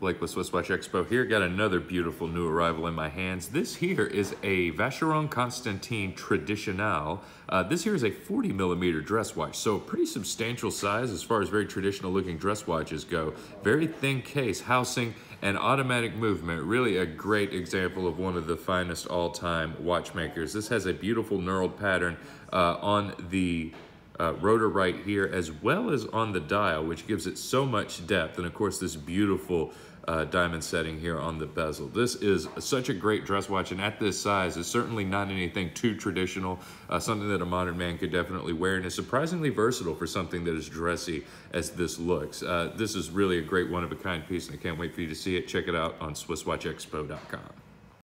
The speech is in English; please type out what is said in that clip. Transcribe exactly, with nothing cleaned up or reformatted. Blake with Swiss Watch Expo here. Got another beautiful new arrival in my hands. This here is a Vacheron Constantin Traditionnelle. Uh, this here is a forty millimeter dress watch, so a pretty substantial size as far as very traditional looking dress watches go. Very thin case, housing, and automatic movement. Really a great example of one of the finest all-time watchmakers. This has a beautiful knurled pattern uh, on the Uh, rotor right here, as well as on the dial, which gives it so much depth, and of course this beautiful uh, diamond setting here on the bezel. This is such a great dress watch, and at this size is certainly not anything too traditional, uh, something that a modern man could definitely wear, and is surprisingly versatile for something that is dressy as this looks. Uh, this is really a great one-of-a-kind piece, and I can't wait for you to see it. Check it out on Swiss Watch Expo dot com.